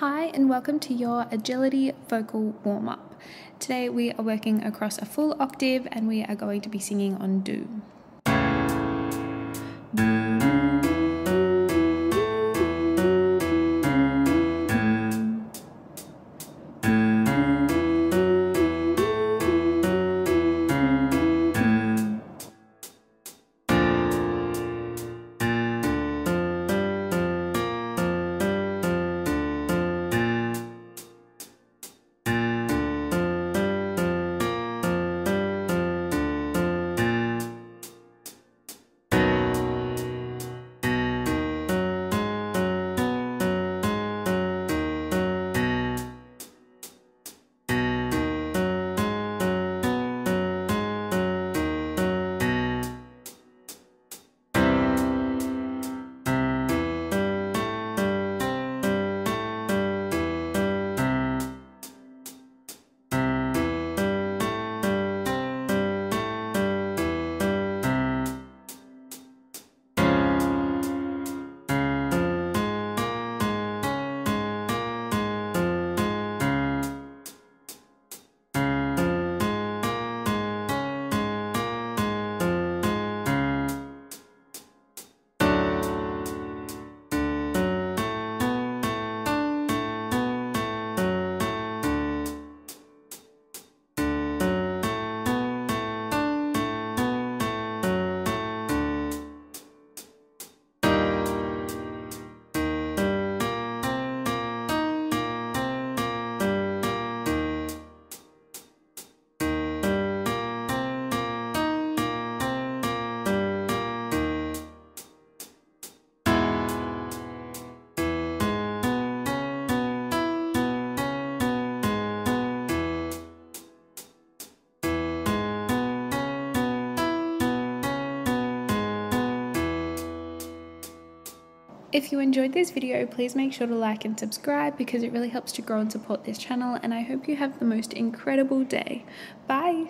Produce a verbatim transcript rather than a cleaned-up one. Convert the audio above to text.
Hi and welcome to your agility vocal warm-up. Today we are working across a full octave and we are going to be singing on do. If you enjoyed this video, please make sure to like and subscribe because it really helps to grow and support this channel, and I hope you have the most incredible day. Bye!